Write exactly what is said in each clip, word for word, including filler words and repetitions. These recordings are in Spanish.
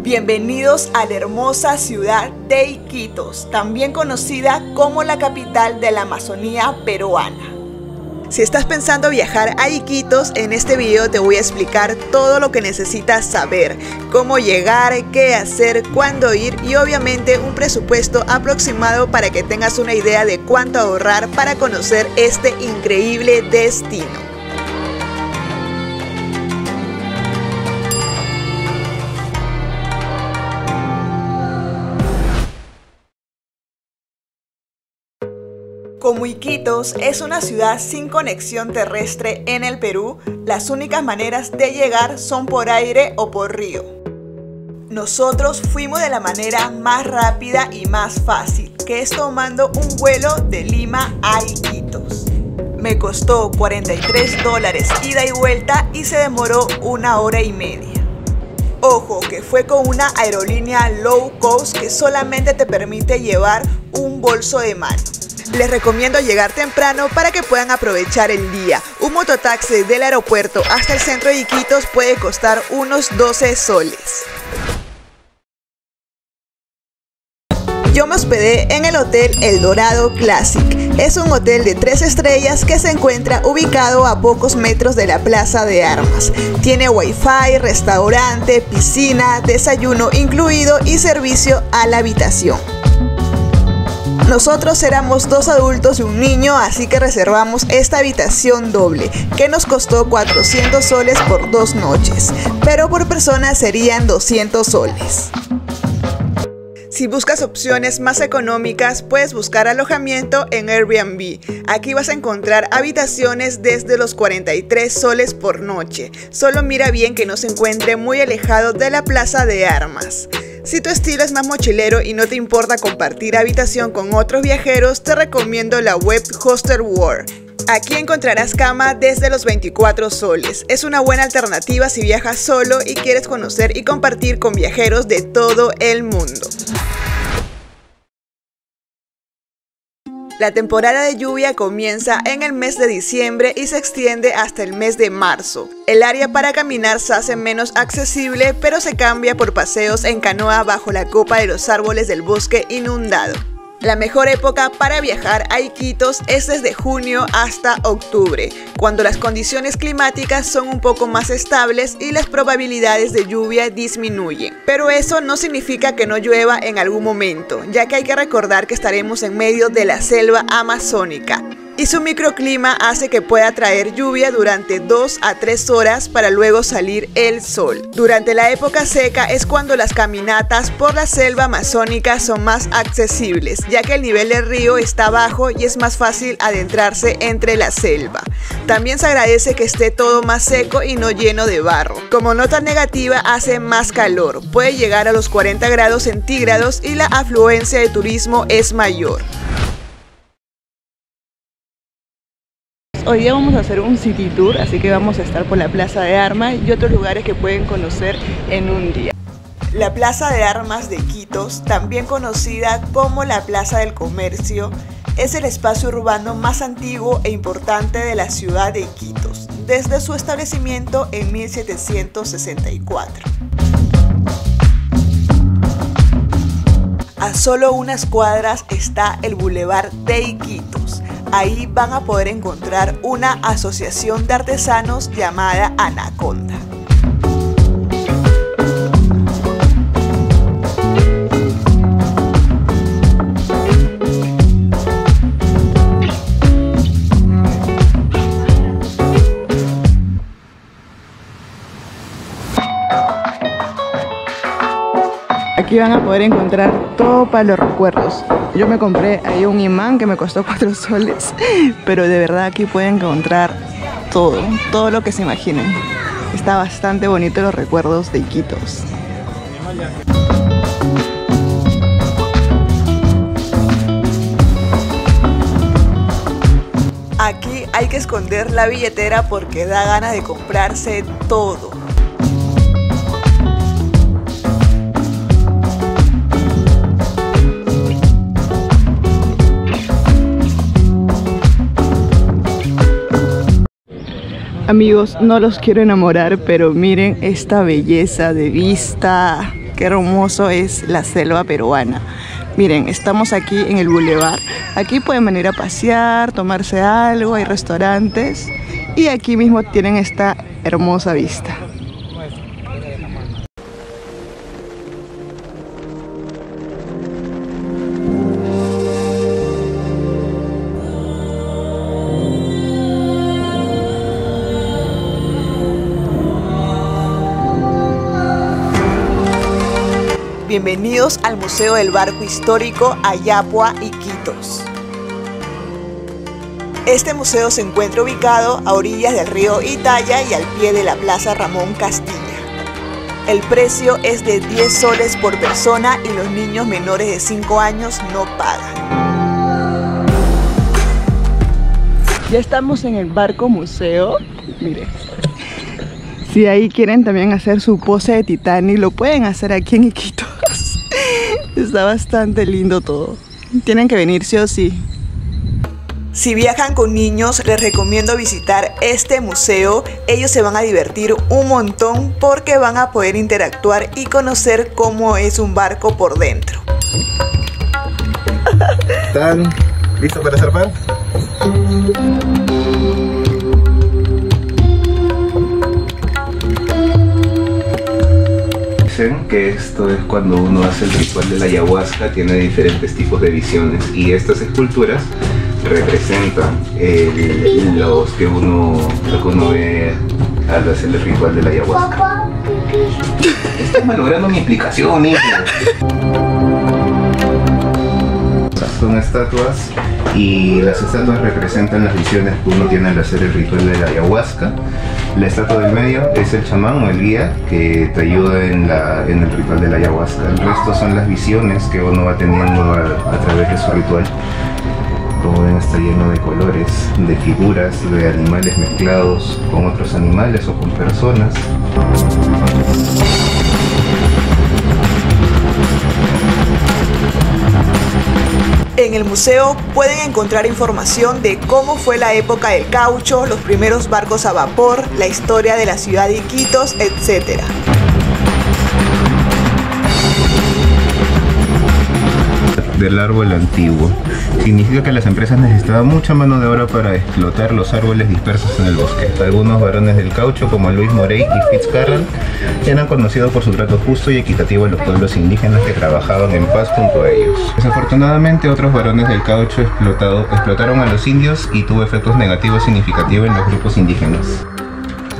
Bienvenidos a la hermosa ciudad de Iquitos, también conocida como la capital de la Amazonía peruana. Si estás pensando viajar a Iquitos, en este video te voy a explicar todo lo que necesitas saber, cómo llegar, qué hacer, cuándo ir y obviamente un presupuesto aproximado para que tengas una idea de cuánto ahorrar para conocer este increíble destino. Como Iquitos es una ciudad sin conexión terrestre en el Perú, las únicas maneras de llegar son por aire o por río. Nosotros fuimos de la manera más rápida y más fácil, que es tomando un vuelo de Lima a Iquitos. Me costó cuarenta y tres dólares ida y vuelta y se demoró una hora y media. Ojo, que fue con una aerolínea low cost que solamente te permite llevar un bolso de mano. Les recomiendo llegar temprano para que puedan aprovechar el día. Un mototaxi del aeropuerto hasta el centro de Iquitos puede costar unos doce soles. Yo me hospedé en el Hotel El Dorado Classic. Es un hotel de tres estrellas que se encuentra ubicado a pocos metros de la Plaza de Armas. Tiene wifi, restaurante, piscina, desayuno incluido y servicio a la habitación. Nosotros éramos dos adultos y un niño, así que reservamos esta habitación doble, que nos costó cuatrocientos soles por dos noches, pero por persona serían doscientos soles. Si buscas opciones más económicas, puedes buscar alojamiento en Airbnb. Aquí vas a encontrar habitaciones desde los cuarenta y tres soles por noche. Solo mira bien que no se encuentre muy alejado de la Plaza de Armas. Si tu estilo es más mochilero y no te importa compartir habitación con otros viajeros, te recomiendo la web Hostel World. Aquí encontrarás cama desde los veinticuatro soles. Es una buena alternativa si viajas solo y quieres conocer y compartir con viajeros de todo el mundo. La temporada de lluvia comienza en el mes de diciembre y se extiende hasta el mes de marzo. El área para caminar se hace menos accesible, pero se cambia por paseos en canoa bajo la copa de los árboles del bosque inundado. La mejor época para viajar a Iquitos es desde junio hasta octubre, cuando las condiciones climáticas son un poco más estables y las probabilidades de lluvia disminuyen. Pero eso no significa que no llueva en algún momento, ya que hay que recordar que estaremos en medio de la selva amazónica y su microclima hace que pueda traer lluvia durante dos a tres horas para luego salir el sol. Durante la época seca es cuando las caminatas por la selva amazónica son más accesibles, ya que el nivel del río está bajo y es más fácil adentrarse entre la selva. También se agradece que esté todo más seco y no lleno de barro. Como nota negativa, hace más calor, puede llegar a los cuarenta grados centígrados y la afluencia de turismo es mayor. Hoy día vamos a hacer un city tour, así que vamos a estar por la Plaza de Armas y otros lugares que pueden conocer en un día. La Plaza de Armas de Iquitos, también conocida como la Plaza del Comercio, es el espacio urbano más antiguo e importante de la ciudad de Iquitos, desde su establecimiento en mil setecientos sesenta y cuatro. A solo unas cuadras está el Boulevard de Iquitos. Ahí van a poder encontrar una asociación de artesanos llamada Anaconda. Aquí van a poder encontrar todo para los recuerdos. Yo me compré ahí un imán que me costó cuatro soles, pero de verdad aquí pueden encontrar todo, todo lo que se imaginen. Está bastante bonito los recuerdos de Iquitos. Aquí hay que esconder la billetera porque da ganas de comprarse todo. Amigos, no los quiero enamorar, pero miren esta belleza de vista. qué hermoso es la selva peruana. Miren, estamos aquí en el Boulevard. Aquí pueden venir a pasear, tomarse algo, hay restaurantes. Y aquí mismo tienen esta hermosa vista. Bienvenidos al Museo del Barco Histórico Ayapua y Iquitos. Este museo se encuentra ubicado a orillas del río Italia y al pie de la Plaza Ramón Castilla. El precio es de diez soles por persona y los niños menores de cinco años no pagan. Ya estamos en el barco museo. Miren. Si ahí quieren también hacer su pose de Titanic, lo pueden hacer aquí en Iquitos. Está bastante lindo todo. Tienen que venir sí o sí. Si viajan con niños, les recomiendo visitar este museo. Ellos se van a divertir un montón porque van a poder interactuar y conocer cómo es un barco por dentro. ¿Están listos para zarpar? Que esto es cuando uno hace el ritual de la ayahuasca, tiene diferentes tipos de visiones y estas esculturas representan el, los que uno, lo que uno ve al hacer el ritual de la ayahuasca. Estás malogrando mi explicación, hijo. Son estatuas y las estatuas representan las visiones que uno tiene al hacer el ritual de la ayahuasca. La estatua del medio es el chamán o el guía que te ayuda en, la, en el ritual de la ayahuasca. El resto son las visiones que uno va teniendo a, a través de su ritual. Como ven, está lleno de colores, de figuras, de animales mezclados con otros animales o con personas. En el museo pueden encontrar información de cómo fue la época del caucho, los primeros barcos a vapor, la historia de la ciudad de Iquitos, etcétera. Del árbol antiguo. Significa que las empresas necesitaban mucha mano de obra para explotar los árboles dispersos en el bosque. Algunos varones del caucho, como Luis Morey y Fitzcarrald, eran conocidos por su trato justo y equitativo a los pueblos indígenas que trabajaban en paz junto a ellos. Desafortunadamente, otros varones del caucho explotado, explotaron a los indios y tuvo efectos negativos significativos en los grupos indígenas.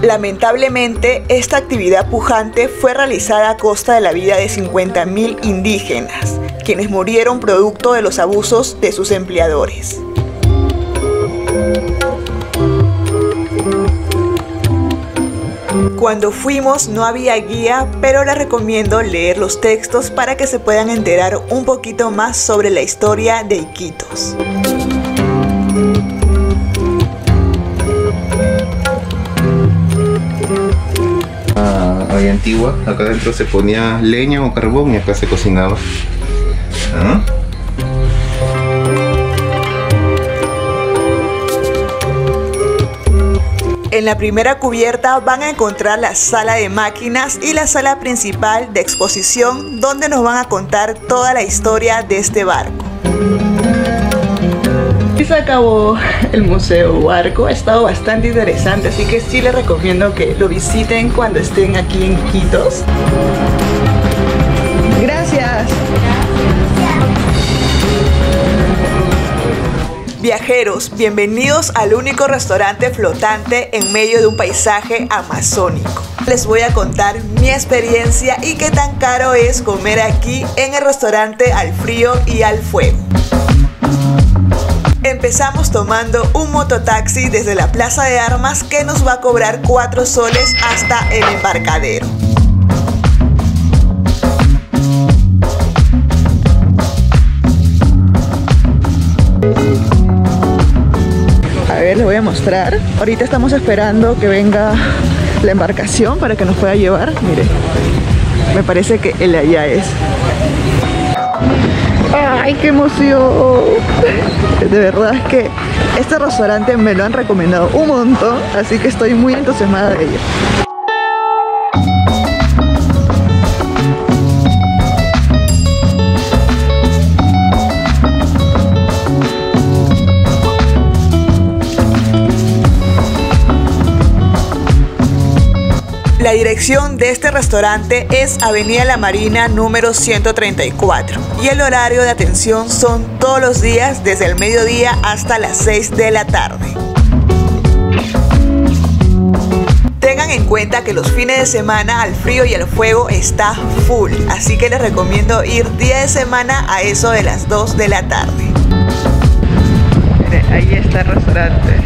Lamentablemente, esta actividad pujante fue realizada a costa de la vida de cincuenta mil indígenas, quienes murieron producto de los abusos de sus empleadores. Cuando fuimos no había guía, pero les recomiendo leer los textos para que se puedan enterar un poquito más sobre la historia de Iquitos. Antigua, acá adentro se ponía leña o carbón y acá se cocinaba. ¿Ah? En la primera cubierta van a encontrar la sala de máquinas y la sala principal de exposición, donde nos van a contar toda la historia de este barco. Y se acabó el museo barco, ha estado bastante interesante, así que sí les recomiendo que lo visiten cuando estén aquí en Iquitos. Gracias. Viajeros, bienvenidos al único restaurante flotante en medio de un paisaje amazónico. Les voy a contar mi experiencia y qué tan caro es comer aquí en el restaurante Al Frío y Al Fuego. Empezamos tomando un mototaxi desde la Plaza de Armas que nos va a cobrar cuatro soles hasta el embarcadero. A ver, les voy a mostrar. Ahorita estamos esperando que venga la embarcación para que nos pueda llevar. Mire, me parece que el de allá es. ¡Ay, qué emoción! De verdad es que este restaurante me lo han recomendado un montón, así que estoy muy entusiasmada de ello. La dirección de este restaurante es Avenida La Marina número ciento treinta y cuatro y el horario de atención son todos los días desde el mediodía hasta las seis de la tarde. Tengan en cuenta que los fines de semana al frío y al fuego está full, así que les recomiendo ir día de semana a eso de las dos de la tarde. Ahí está el restaurante.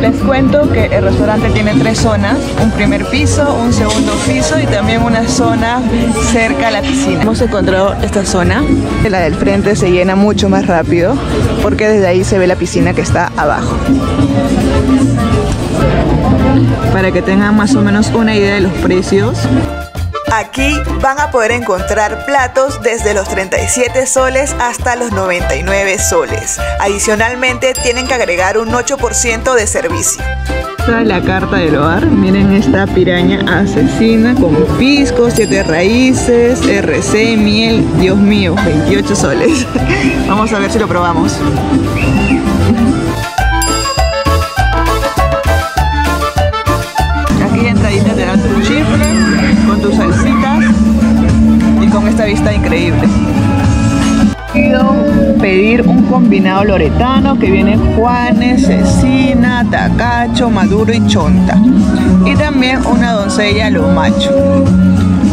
Les cuento que el restaurante tiene tres zonas, un primer piso, un segundo piso y también una zona cerca a la piscina. Hemos encontrado esta zona. La del frente se llena mucho más rápido porque desde ahí se ve la piscina que está abajo. Para que tengan más o menos una idea de los precios. Aquí van a poder encontrar platos desde los treinta y siete soles hasta los noventa y nueve soles. Adicionalmente tienen que agregar un ocho por ciento de servicio. Esta es la carta del hogar. Miren esta piraña asesina con pisco, siete raíces, R C, miel. Dios mío, veintiocho soles. Vamos a ver si lo probamos. Aquí entradita te dan tu chifle con tus salsitas y con esta vista increíble. Quiero pedir un combinado loretano que viene Juanes, cecina, tacacho, maduro y chonta. Y también una doncella a lo macho.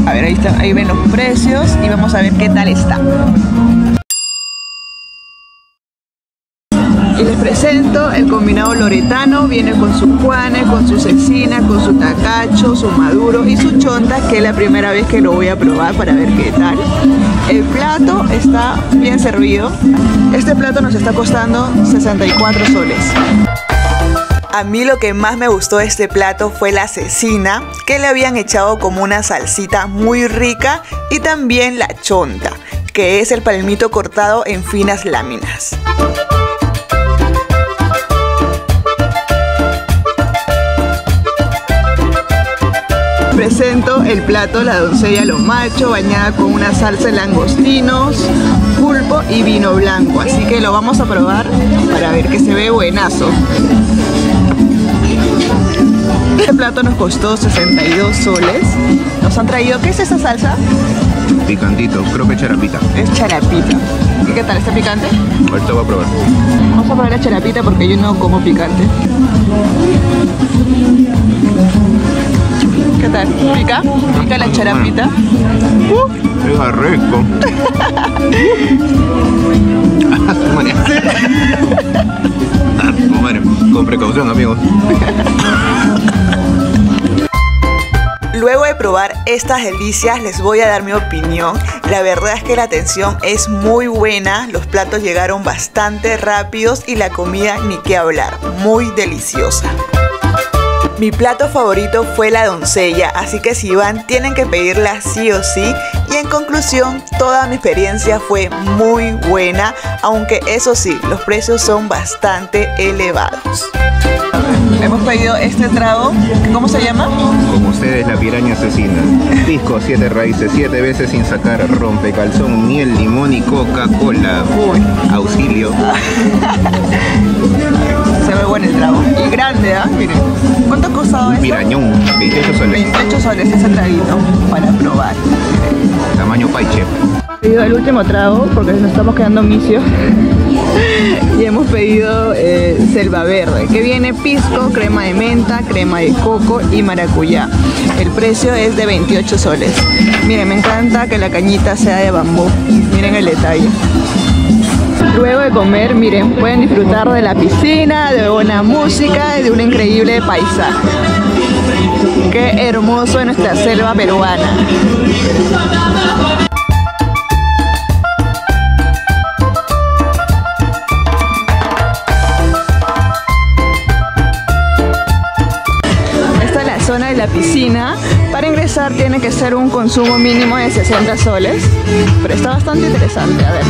A ver, ahí, están, ahí ven los precios y vamos a ver qué tal está. Y les presento el combinado loretano, viene con su juanes, con su cecina, con su tacacho, su maduro y su chonta, que es la primera vez que lo voy a probar para ver qué tal. El plato está bien servido. Este plato nos está costando sesenta y cuatro soles. A mí lo que más me gustó de este plato fue la cecina, que le habían echado como una salsita muy rica, y también la chonta, que es el palmito cortado en finas láminas. Presento el plato la doncella lo macho, bañada con una salsa de langostinos, pulpo y vino blanco, así que lo vamos a probar para ver que se ve buenazo. Este plato nos costó sesenta y dos soles. Nos han traído, ¿qué es esa salsa? Picantito, creo que es charapita. Es charapita. ¿Y qué tal? ¿Está picante? Ahorita voy a probar. Vamos a probar la charapita porque yo no como picante. ¿Qué tal? ¿Pica? ¿Pica la charapita? Uh. ¡Es rico! Con precaución, amigos. Luego de probar estas delicias les voy a dar mi opinión. La verdad es que la atención es muy buena, los platos llegaron bastante rápidos y la comida ni qué hablar, muy deliciosa. Mi plato favorito fue la doncella, así que si van tienen que pedirla sí o sí. Y en conclusión, toda mi experiencia fue muy buena, aunque eso sí, los precios son bastante elevados. Hemos pedido este trago, ¿cómo se llama? Como ustedes, la piraña asesina. Pisco, siete raíces, siete veces sin sacar, rompe calzón, miel, limón y Coca-Cola. Auxilio. Se ve bueno el trago. Y grande, ¿ah? ¿eh? Miren. ¿Cuánto ha costado esto? Pirañón, veintiocho soles. veintiocho soles ese traguito para probar. Tamaño paiche. Hemos pedido el último trago porque nos estamos quedando misios. Y hemos pedido eh, selva verde, que viene pisco, crema de menta, crema de coco y maracuyá. El precio es de veintiocho soles. Miren, me encanta que la cañita sea de bambú. Miren el detalle. Luego de comer, miren, pueden disfrutar de la piscina, de buena música y de un increíble paisaje. Qué hermoso en nuestra selva peruana. Zona de la piscina. Para ingresar tiene que ser un consumo mínimo de sesenta soles, pero está bastante interesante. A ver.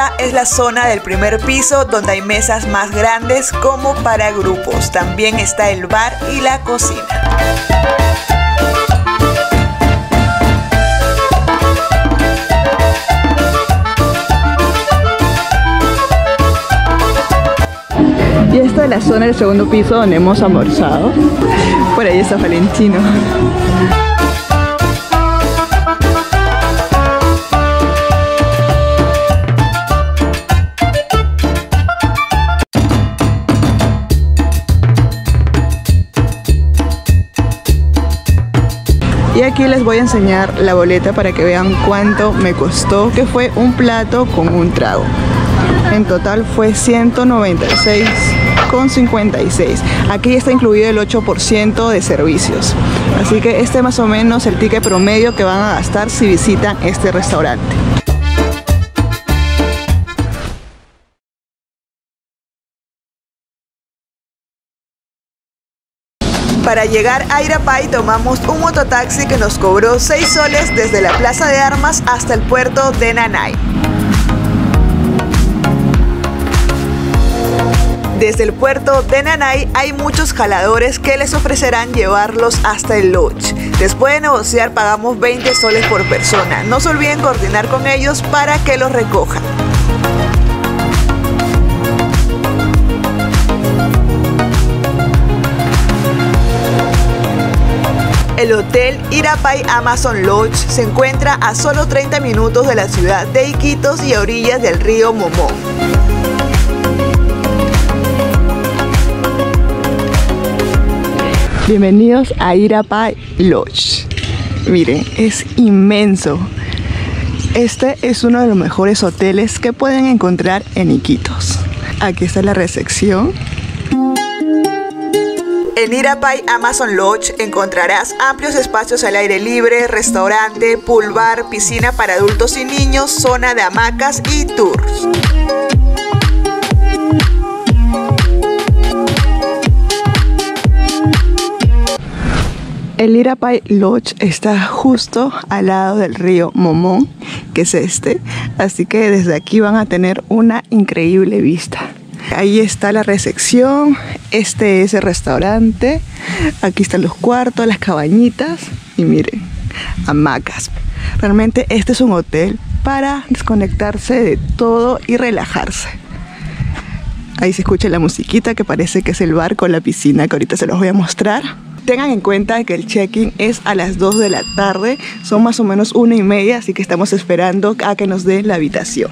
Esta es la zona del primer piso donde hay mesas más grandes como para grupos. También está el bar y la cocina. Y esta es la zona del segundo piso donde hemos almorzado. Por ahí está Valentino. Y aquí les voy a enseñar la boleta para que vean cuánto me costó, que fue un plato con un trago. En total fue ciento noventa y seis con cincuenta y seis. Aquí está incluido el ocho por ciento de servicios. Así que este es más o menos el ticket promedio que van a gastar si visitan este restaurante. Para llegar a Irapay tomamos un mototaxi que nos cobró seis soles desde la Plaza de Armas hasta el puerto de Nanay. Desde el puerto de Nanay hay muchos jaladores que les ofrecerán llevarlos hasta el lodge. Después de negociar pagamos veinte soles por persona. No se olviden coordinar con ellos para que los recojan. El hotel Irapay Amazon Lodge se encuentra a solo treinta minutos de la ciudad de Iquitos y a orillas del río Momó. Bienvenidos a Irapay Lodge. Miren, es inmenso. Este es uno de los mejores hoteles que pueden encontrar en Iquitos. Aquí está la recepción. En Irapay Amazon Lodge encontrarás amplios espacios al aire libre, restaurante, pool bar, piscina para adultos y niños, zona de hamacas y tours. El Irapay Lodge está justo al lado del río Momó, que es este, así que desde aquí van a tener una increíble vista. Ahí está la recepción, este es el restaurante, aquí están los cuartos, las cabañitas y miren, hamacas. Realmente este es un hotel para desconectarse de todo y relajarse. Ahí se escucha la musiquita que parece que es el bar con la piscina que ahorita se los voy a mostrar. Tengan en cuenta que el check-in es a las dos de la tarde, son más o menos una y media, así que estamos esperando a que nos den la habitación.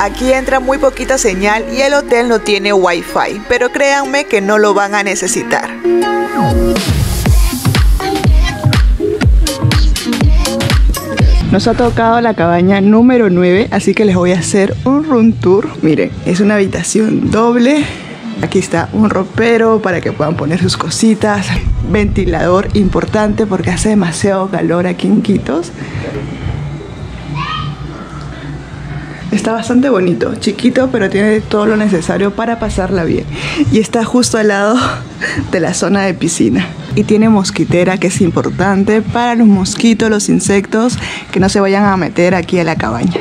Aquí entra muy poquita señal y el hotel no tiene wifi, pero créanme que no lo van a necesitar. Nos ha tocado la cabaña número nueve, así que les voy a hacer un room tour. Miren, es una habitación doble. Aquí está un ropero para que puedan poner sus cositas. Ventilador importante porque hace demasiado calor aquí en Iquitos. Está bastante bonito, chiquito, pero tiene todo lo necesario para pasarla bien. Y está justo al lado de la zona de piscina. Y tiene mosquitera, que es importante para los mosquitos, los insectos, que no se vayan a meter aquí a la cabaña.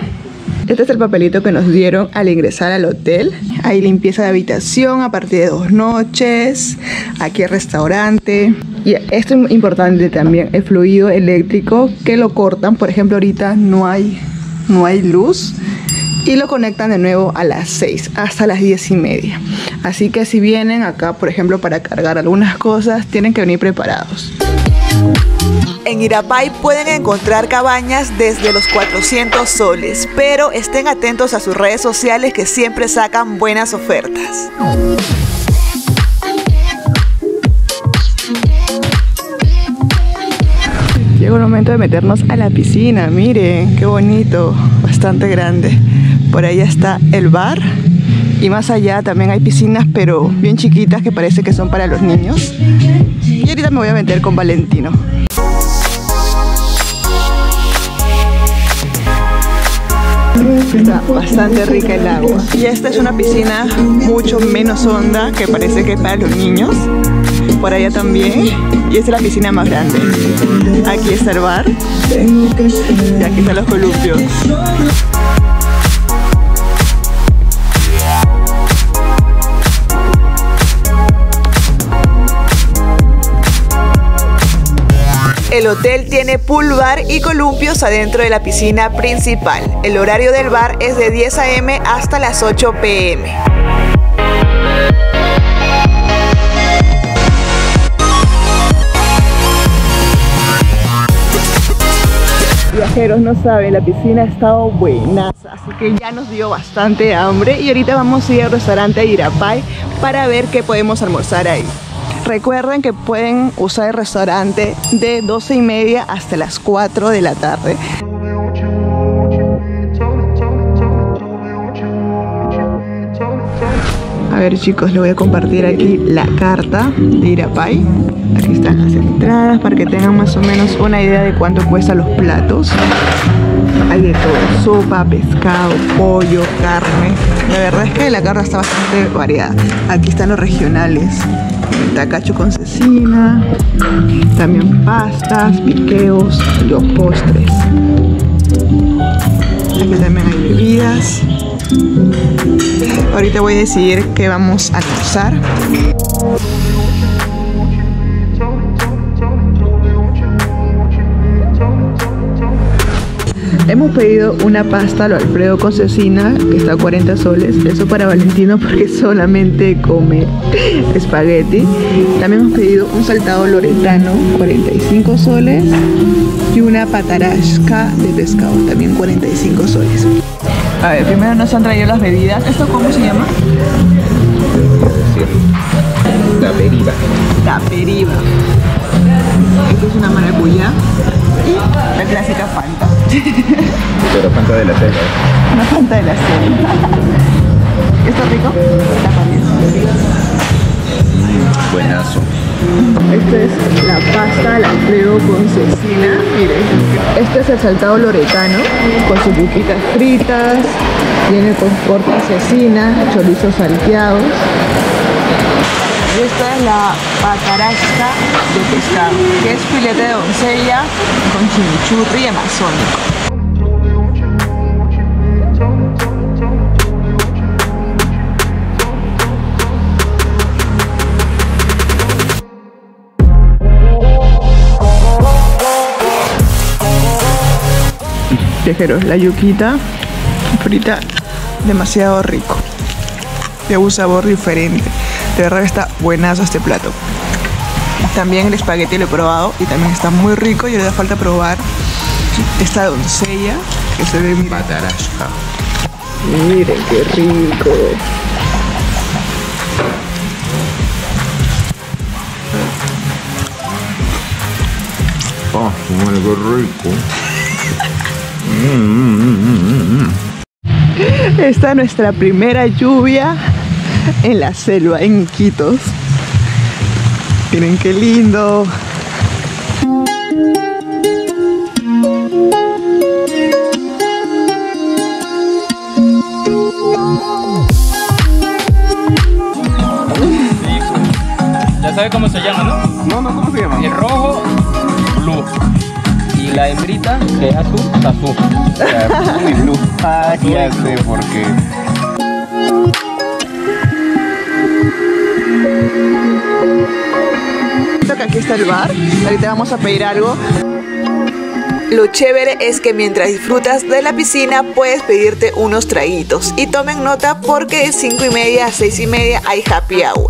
Este es el papelito que nos dieron al ingresar al hotel. Hay limpieza de habitación a partir de dos noches. Aquí el restaurante. Y esto es importante también, el fluido eléctrico, que lo cortan. Por ejemplo, ahorita no hay, no hay luz. Y lo conectan de nuevo a las seis hasta las diez y media. Así que si vienen acá, por ejemplo, para cargar algunas cosas, tienen que venir preparados. En Irapay pueden encontrar cabañas desde los cuatrocientos soles, pero estén atentos a sus redes sociales que siempre sacan buenas ofertas. Llegó el momento de meternos a la piscina, miren, qué bonito, bastante grande. Por ahí está el bar y más allá también hay piscinas, pero bien chiquitas que parece que son para los niños. Y ahorita me voy a meter con Valentino. Está bastante rica el agua. Y esta es una piscina mucho menos honda que parece que es para los niños. por allá también. Y esta es la piscina más grande. Aquí está el bar. Y aquí están los columpios. El hotel tiene pool bar y columpios adentro de la piscina principal. El horario del bar es de diez a m hasta las ocho p m Viajeros, no saben, la piscina ha estado buenaza, así que ya nos dio bastante hambre y ahorita vamos a ir al restaurante Irapay para ver qué podemos almorzar ahí. Recuerden que pueden usar el restaurante de doce y media hasta las cuatro de la tarde. A ver, chicos, les voy a compartir aquí la carta de Irapay. Aquí están las entradas para que tengan más o menos una idea de cuánto cuestan los platos. Hay de todo, sopa, pescado, pollo, carne. La verdad es que la carta está bastante variada. Aquí están los regionales. Tacacho con cecina, también pastas, piqueos, los postres. Aquí también hay bebidas. Ahorita voy a decidir qué vamos a almorzar. Hemos pedido una pasta al Alfredo con cecina, que está a cuarenta soles. Eso para Valentino porque solamente come espagueti. También hemos pedido un saltado loretano, cuarenta y cinco soles. Y una patarasca de pescado, también cuarenta y cinco soles. A ver, primero nos han traído las bebidas. ¿Esto cómo se llama? Taperiva. Taperiva. Esto es una maracuyá. Y la clásica Fanta. Pero Fanta de la selva. ¿Eh? Una Fanta de la selva. ¿Está rico? Está también. Buenazo. Esta es la pasta al Alfredo con cecina. Miren. Este es el saltado loretano con sus yuquitas fritas. Viene con corta cecina, chorizos salteados. Y esta es la patarasca de pescado, que es filete de doncella con chimichurri amazónico. Viajeros, la yuquita frita demasiado rico, de un sabor diferente. De verdad está buenazo este plato. También el espagueti lo he probado y también está muy rico. Y le da falta probar esta doncella que se ve muy patarasca. Miren qué rico. Oh, bueno, qué rico. Mm, mm, mm, mm. Esta es nuestra primera lluvia en la selva, en Iquitos. Miren qué lindo. Ya sabes cómo se llama, ¿no? No, no, ¿cómo se llama? El rojo, blue. Y la hembrita, que es azul, azul. Azul y blue. Ah, ya sé por qué. Que aquí está el bar, ahorita vamos a pedir algo. Lo chévere es que mientras disfrutas de la piscina puedes pedirte unos traguitos. Y tomen nota porque de cinco y media a seis y media hay happy hour.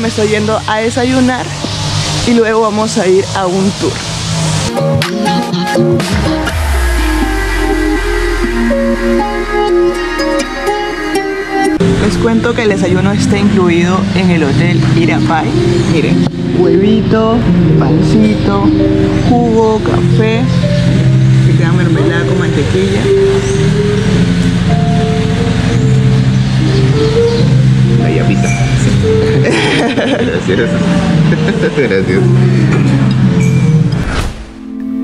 Me estoy yendo a desayunar y luego vamos a ir a un tour. Les cuento que el desayuno está incluido en el hotel Irapay. Miren, huevito, pancito, jugo, café, que queda mermelada con mantequilla. decir eso. Gracias.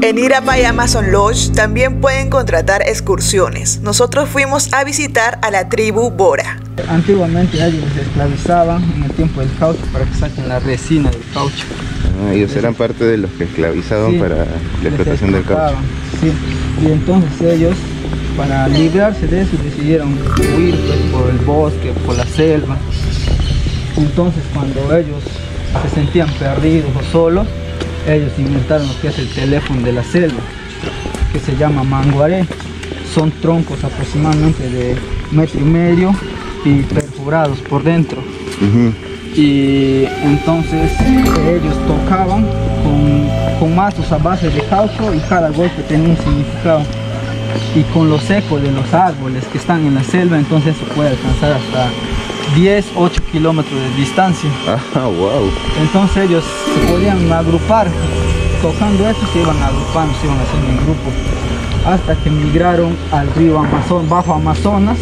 En Irapay Amazon Lodge también pueden contratar excursiones. Nosotros fuimos a visitar a la tribu Bora. Antiguamente ellos esclavizaban en el tiempo del caucho para que saquen la resina del caucho. Ah, ellos eran parte de los que esclavizaban, sí, para la explotación del caucho. Sí, y entonces ellos, para librarse de eso, decidieron huir pues, por el bosque, por la selva. Entonces cuando ellos se sentían perdidos o solos, ellos inventaron lo que es el teléfono de la selva, que se llama manguaré. Son troncos aproximadamente de metro y medio y perforados por dentro. Uh-huh. Y entonces ellos tocaban con, con mazos a base de caucho y cada golpe tenía un significado. Y con los ecos de los árboles que están en la selva, entonces se puede alcanzar hasta diez, ocho kilómetros de distancia. Ah, wow. Entonces ellos se podían agrupar, tocando esto se iban agrupando, se iban haciendo en grupo, hasta que migraron al río Amazonas, bajo Amazonas.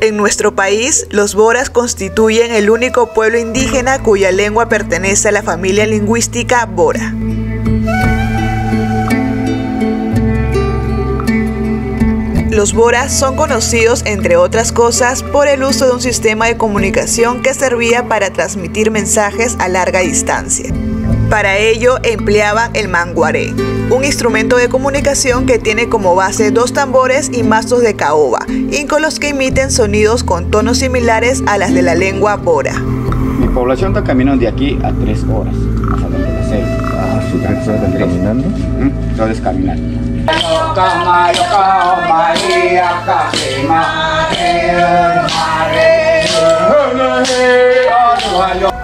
En nuestro país, los Boras constituyen el único pueblo indígena cuya lengua pertenece a la familia lingüística Bora. Los Boras son conocidos, entre otras cosas, por el uso de un sistema de comunicación que servía para transmitir mensajes a larga distancia. Para ello empleaban el manguaré, un instrumento de comunicación que tiene como base dos tambores y mazos de caoba, y con los que emiten sonidos con tonos similares a las de la lengua Bora. Mi población está caminando de aquí a tres horas, hasta donde la selva. Ah, ¿sí están caminando? Entonces caminar.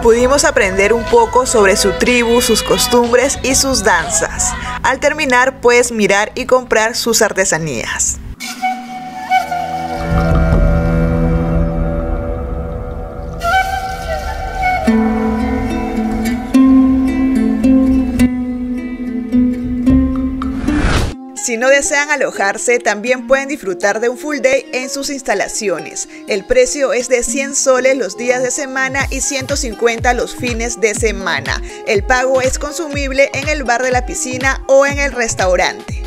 Pudimos aprender un poco sobre su tribu, sus costumbres y sus danzas. Al terminar puedes mirar y comprar sus artesanías. Si no desean alojarse, también pueden disfrutar de un full day en sus instalaciones. El precio es de cien soles los días de semana y ciento cincuenta los fines de semana. El pago es consumible en el bar de la piscina o en el restaurante.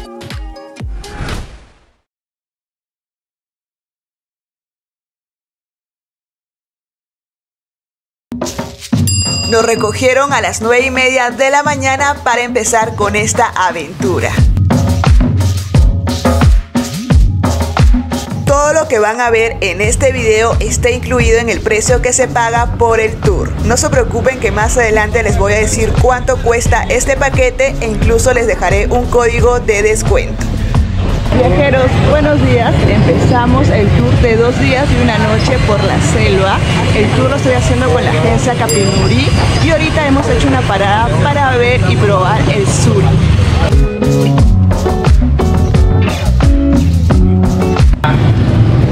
Nos recogieron a las nueve y media de la mañana para empezar con esta aventura. Todo lo que van a ver en este video está incluido en el precio que se paga por el tour. No se preocupen que más adelante les voy a decir cuánto cuesta este paquete e incluso les dejaré un código de descuento. Viajeros, buenos días. Empezamos el tour de dos días y una noche por la selva. El tour lo estoy haciendo con la agencia Capimurí y ahorita hemos hecho una parada para ver y probar el suri.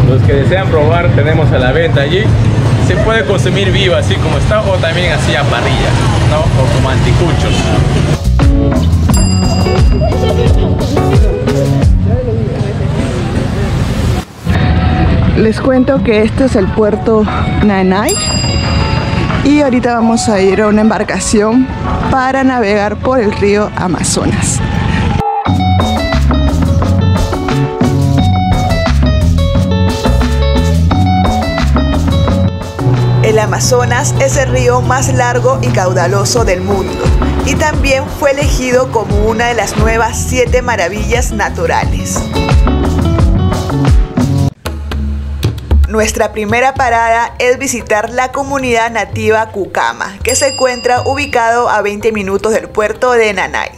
Los que desean probar tenemos a la venta allí. Se puede consumir viva así como está o también así a parrilla, ¿no? O como anticuchos. Les cuento que este es el puerto Nanay y ahorita vamos a ir a una embarcación para navegar por el río Amazonas. El Amazonas es el río más largo y caudaloso del mundo y también fue elegido como una de las nuevas siete maravillas naturales. Nuestra primera parada es visitar la comunidad nativa Cucama, que se encuentra ubicado a veinte minutos del puerto de Nanay.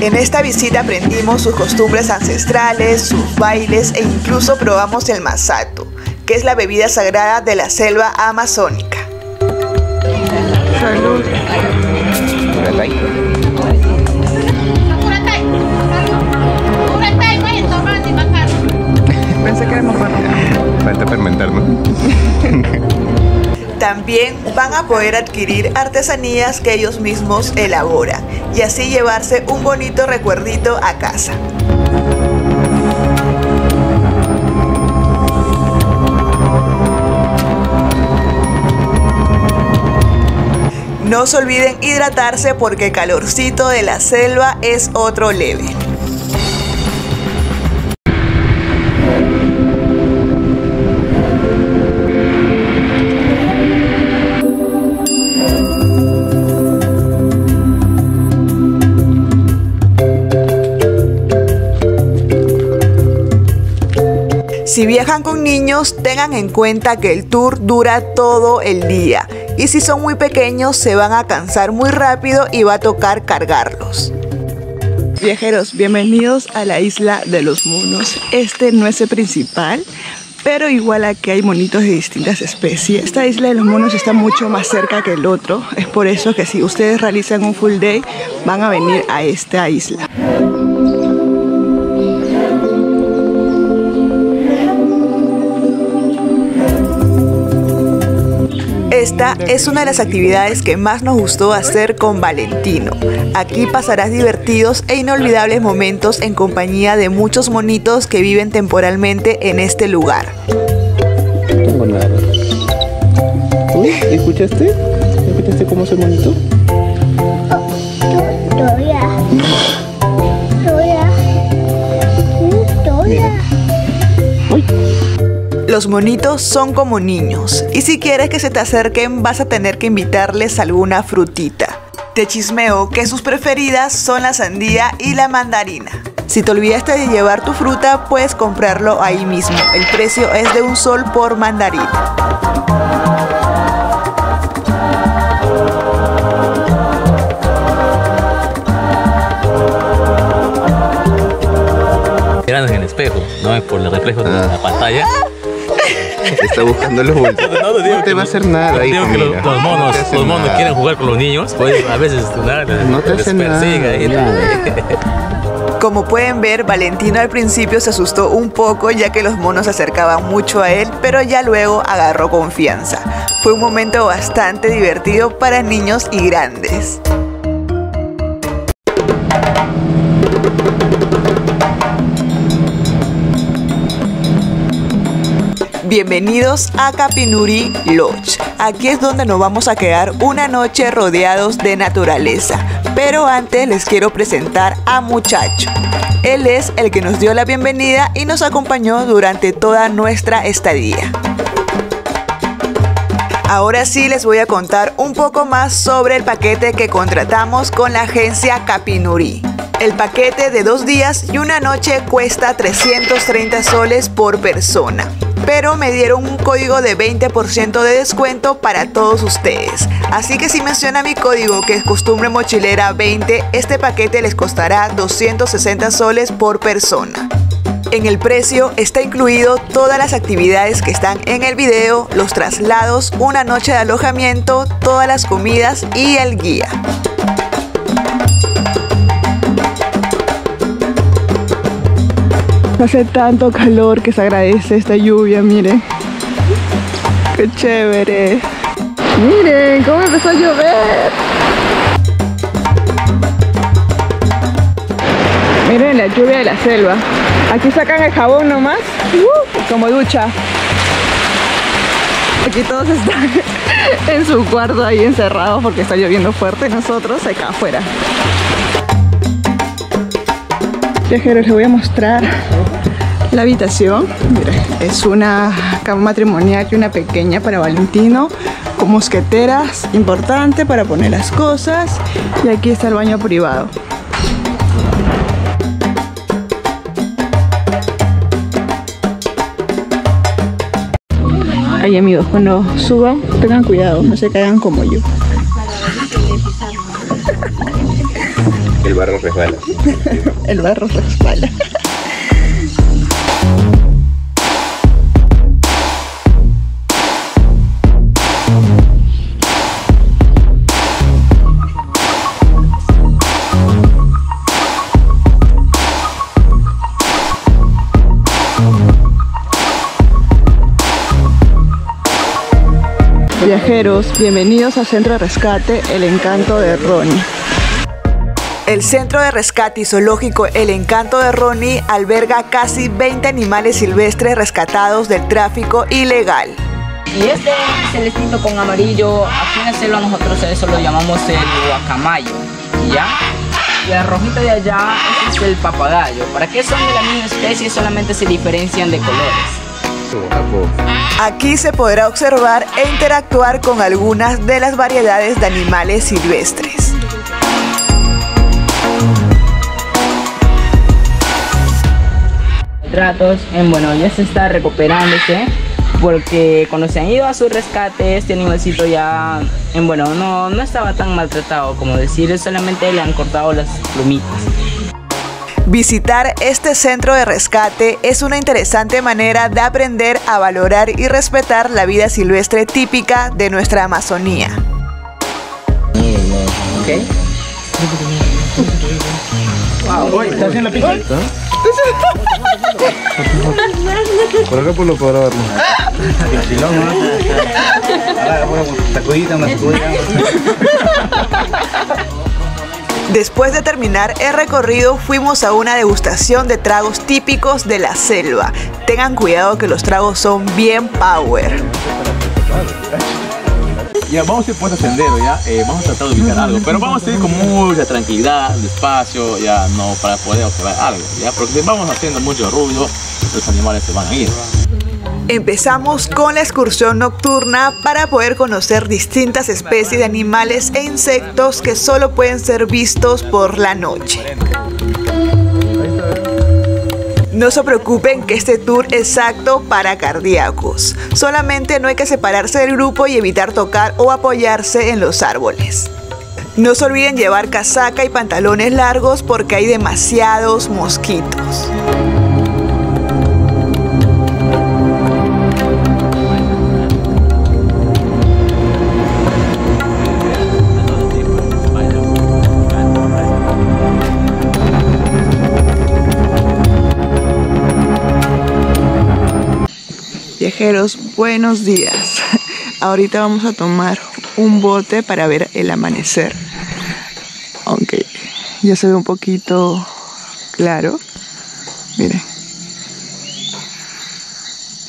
En esta visita aprendimos sus costumbres ancestrales, sus bailes e incluso probamos el masato, que es la bebida sagrada de la selva amazónica. Salud. Pensé que era más rápido. Falta fermentar, ¿no? También van a poder adquirir artesanías que ellos mismos elaboran y así llevarse un bonito recuerdito a casa. No se olviden hidratarse porque el calorcito de la selva es otro leve. Si viajan con niños, tengan en cuenta que el tour dura todo el día. Y si son muy pequeños, se van a cansar muy rápido y va a tocar cargarlos. Viajeros, bienvenidos a la isla de los monos. Este no es el principal, pero igual aquí hay monitos de distintas especies. Esta isla de los monos está mucho más cerca que el otro. Es por eso que si ustedes realizan un full day, van a venir a esta isla. Esta es una de las actividades que más nos gustó hacer con Valentino. Aquí pasarás divertidos e inolvidables momentos en compañía de muchos monitos que viven temporalmente en este lugar. No tengo nada. ¿Uy, escuchaste? ¿Escuchaste cómo es el monito? Los monitos son como niños y si quieres que se te acerquen vas a tener que invitarles alguna frutita. Te chismeo que sus preferidas son la sandía y la mandarina. Si te olvidaste de llevar tu fruta, puedes comprarlo ahí mismo. El precio es de un sol por mandarina. En el espejo, no es por el reflejo de ah. la pantalla. Está buscando los bultos. No, no, no te va a hacer nada. Ahí, que los, los monos, no los monos nada. Quieren jugar con los niños. Pues a veces nada, no te hacen nada. Y nada. Como pueden ver, Valentino al principio se asustó un poco ya que los monos se acercaban mucho a él, pero ya luego agarró confianza. Fue un momento bastante divertido para niños y grandes. Bienvenidos a Kapinuri Lodge. Aquí es donde nos vamos a quedar una noche rodeados de naturaleza. Pero antes les quiero presentar a Muchacho. Él es el que nos dio la bienvenida y nos acompañó durante toda nuestra estadía. Ahora sí les voy a contar un poco más sobre el paquete que contratamos con la agencia Kapinuri. El paquete de dos días y una noche cuesta trescientos treinta soles por persona. Pero me dieron un código de veinte por ciento de descuento para todos ustedes. Así que si menciona mi código que es Costumbre Mochilera veinte, este paquete les costará doscientos sesenta soles por persona. En el precio está incluido todas las actividades que están en el video, los traslados, una noche de alojamiento, todas las comidas y el guía. Hace tanto calor que se agradece esta lluvia, miren. ¡Qué chévere! ¡Miren cómo empezó a llover! Miren la lluvia de la selva. Aquí sacan el jabón nomás, uh, como ducha. Aquí todos están en su cuarto ahí encerrados porque está lloviendo fuerte. Nosotros acá afuera. Viajeros, les voy a mostrar la habitación. Mira, es una cama matrimonial y una pequeña para Valentino, con mosqueteras, importante para poner las cosas. Y aquí está el baño privado. Ay, amigos, cuando suban, tengan cuidado, no se caigan como yo. El barro resbala. El barro resbala. Viajeros, bienvenidos a Centro de Rescate El Encanto de Ronnie. El Centro de Rescate y Zoológico El Encanto de Ronnie alberga casi veinte animales silvestres rescatados del tráfico ilegal. Y este celestito con amarillo, aquí en el cielo nosotros eso lo llamamos el guacamayo, ¿ya? Y el rojito de allá es el papagayo. ¿Para qué son de la misma especie? Solamente se diferencian de colores. Aquí se podrá observar e interactuar con algunas de las variedades de animales silvestres. Tratos, en bueno, ya se está recuperándose, porque cuando se han ido a su rescate, este animalcito ya, en bueno, no, no estaba tan maltratado, como decir, solamente le han cortado las plumitas. Visitar este centro de rescate es una interesante manera de aprender a valorar y respetar la vida silvestre típica de nuestra Amazonía. ¿Okay? Wow. ¿Está haciendo la pizza? Por acá por lo cuadrado. Después de terminar el recorrido, fuimos a una degustación de tragos típicos de la selva. Tengan cuidado que los tragos son bien power. Ya, vamos a ir por el sendero, ya, eh, vamos a tratar de ubicar algo, pero vamos a ir con mucha tranquilidad, despacio, ya, no, para poder observar algo, ya, porque vamos haciendo mucho ruido, los animales se van a ir. Empezamos con la excursión nocturna para poder conocer distintas especies de animales e insectos que solo pueden ser vistos por la noche. No se preocupen que este tour es apto para cardíacos. Solamente no hay que separarse del grupo y evitar tocar o apoyarse en los árboles. No se olviden llevar casaca y pantalones largos porque hay demasiados mosquitos. Viajeros, buenos días. Ahorita vamos a tomar un bote para ver el amanecer. Aunque ya se ve un poquito claro. Miren.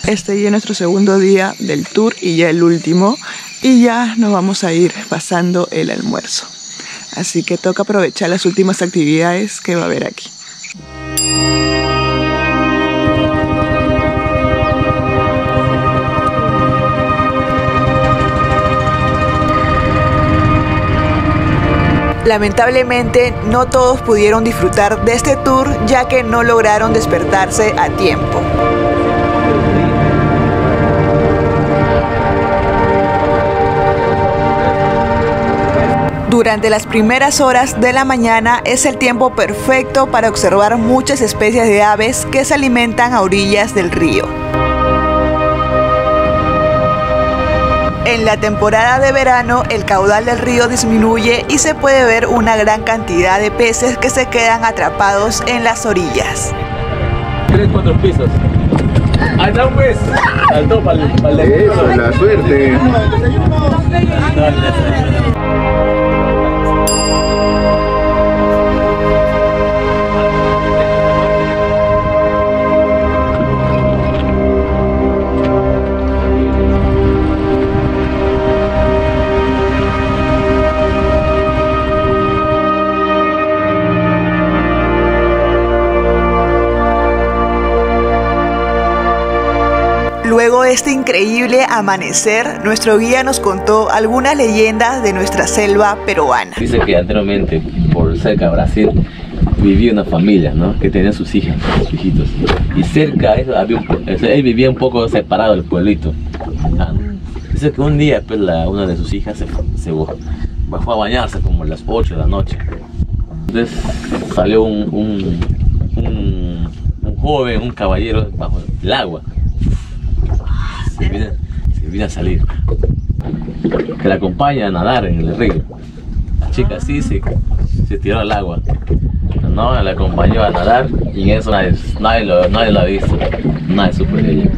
Este ya es nuestro segundo día del tour y ya el último. Y ya nos vamos a ir pasando el almuerzo. Así que toca aprovechar las últimas actividades que va a haber aquí. Lamentablemente no todos pudieron disfrutar de este tour ya que no lograron despertarse a tiempo. Durante las primeras horas de la mañana es el tiempo perfecto para observar muchas especies de aves que se alimentan a orillas del río. En la temporada de verano, el caudal del río disminuye y se puede ver una gran cantidad de peces que se quedan atrapados en las orillas. Tres, cuatro pisos. ¡Alta un pez! ¡Saltó para el la suerte! Luego de este increíble amanecer, nuestro guía nos contó algunas leyendas de nuestra selva peruana. Dice que anteriormente, por cerca de Brasil, vivía una familia, ¿no?, que tenía sus hijas, sus hijitos. Y cerca, había un, él vivía un poco separado del pueblito. Dice que un día, pues, la, una de sus hijas se, se bajó a bañarse como a las ocho de la noche. Entonces salió un, un, un, un joven, un caballero bajo el agua. Se viene, se viene a salir, que la acompaña a nadar en el río. La chica así se, se tiró al agua, no, la acompañó a nadar y en eso nadie, nadie, lo, nadie lo ha visto, nadie supo de ella.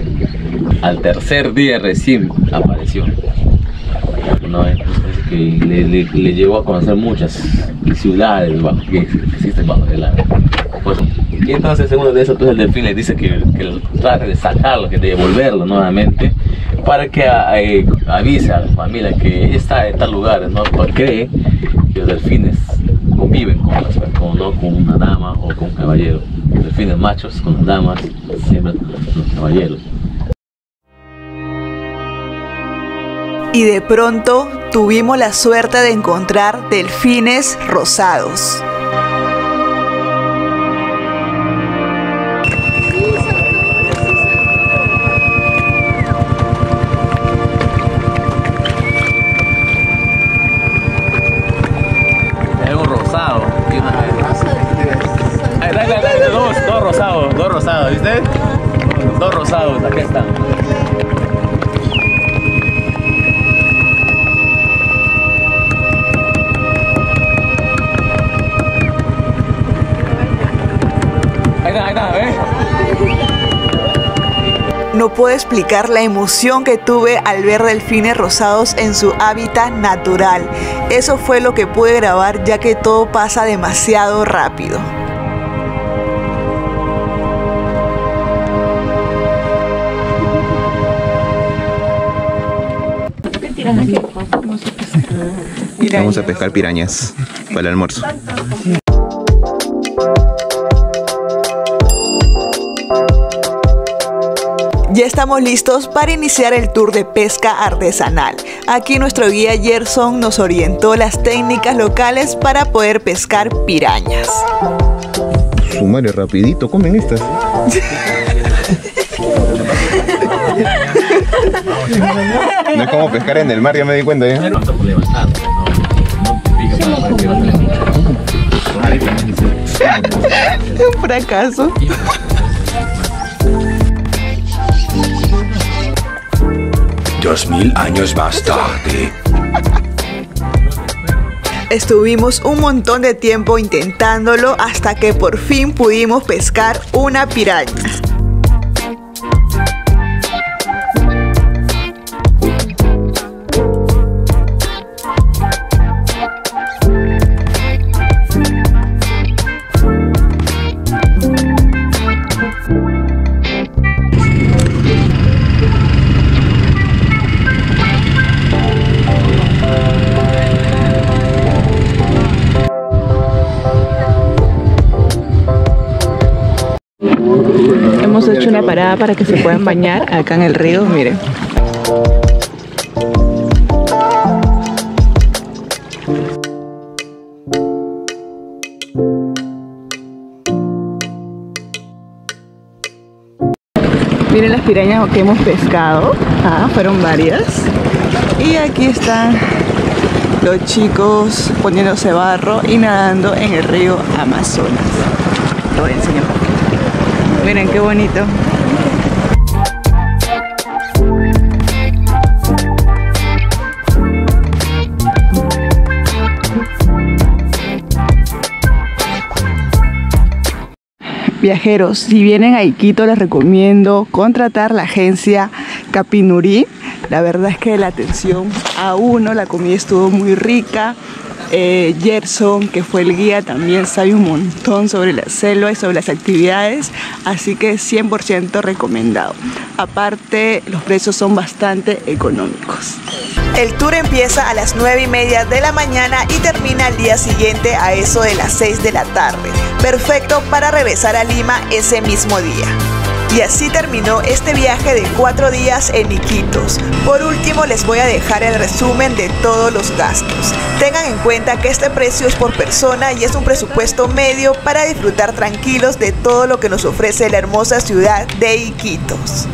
Al tercer día recién apareció. ¿no? Entonces, que le, le, le llevó a conocer muchas ciudades que existen bajo el agua. Pues, y entonces en una de esas, pues, el delfín le dice que, que trate de sacarlo, que de devolverlo nuevamente, para que eh, avise a la familia que ella está en tal lugar, ¿no? Porque cree que los delfines conviven con, las, con, ¿no? con una dama o con un caballero. Los delfines machos con las damas, siempre los caballeros. Y de pronto tuvimos la suerte de encontrar delfines rosados. ¿Viste? Dos rosados, aquí están. Ahí está, ahí está, ¿ves? No puedo explicar la emoción que tuve al ver delfines rosados en su hábitat natural. Eso fue lo que pude grabar, ya que todo pasa demasiado rápido. Vamos a pescar pirañas para el almuerzo. Ya estamos listos para iniciar el tour de pesca artesanal. Aquí nuestro guía Gerson nos orientó las técnicas locales para poder pescar pirañas. Su madre, rapidito, comen estas. No es como pescar en el mar, ya me di cuenta, ¿eh? Un fracaso. Dos mil años más tarde. Estuvimos un montón de tiempo intentándolo hasta que por fin pudimos pescar una piraña. Hemos hecho una parada para que se puedan bañar acá en el río, miren. Miren las pirañas que hemos pescado, ah, fueron varias. Y aquí están los chicos poniéndose barro y nadando en el río Amazonas. Lo voy a enseñar. Miren qué bonito. Viajeros, si vienen a Iquito les recomiendo contratar la agencia Capinurí. La verdad es que la atención a uno, la comida estuvo muy rica. Eh, Gerson, que fue el guía, también sabe un montón sobre la selva y sobre las actividades, así que cien por ciento recomendado. Aparte, los precios son bastante económicos. El tour empieza a las nueve y media de la mañana y termina al día siguiente a eso de las seis de la tarde. Perfecto para regresar a Lima ese mismo día. Y así terminó este viaje de cuatro días en Iquitos. Por último, les voy a dejar el resumen de todos los gastos. Tengan en cuenta que este precio es por persona y es un presupuesto medio para disfrutar tranquilos de todo lo que nos ofrece la hermosa ciudad de Iquitos.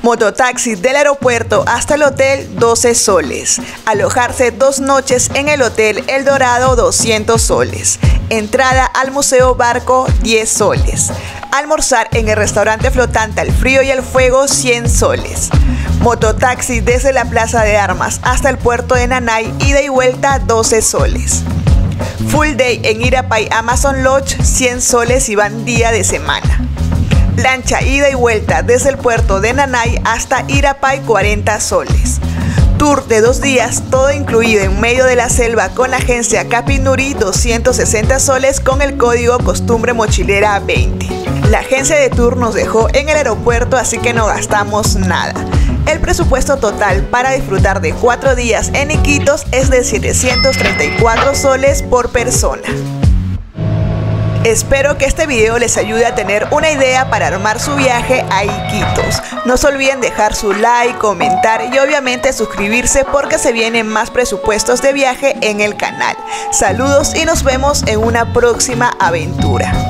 Mototaxi del aeropuerto hasta el hotel, doce soles. Alojarse dos noches en el hotel El Dorado, doscientos soles. Entrada al Museo Barco, diez soles. Almorzar en el restaurante flotante Al Frío y al Fuego, cien soles. Mototaxi desde la Plaza de Armas hasta el puerto de Nanay, ida y vuelta, doce soles. Full day en Irapay Amazon Lodge, cien soles y van día de semana. Lancha ida y vuelta desde el puerto de Nanay hasta Irapay, cuarenta soles. Tour de dos días, todo incluido en medio de la selva con la agencia Capinuri, doscientos sesenta soles con el código Costumbre Mochilera veinte. La agencia de tour nos dejó en el aeropuerto, así que no gastamos nada. El presupuesto total para disfrutar de cuatro días en Iquitos es de setecientos treinta y cuatro soles por persona. Espero que este video les ayude a tener una idea para armar su viaje a Iquitos. No se olviden dejar su like, comentar y obviamente suscribirse porque se vienen más presupuestos de viaje en el canal. Saludos y nos vemos en una próxima aventura.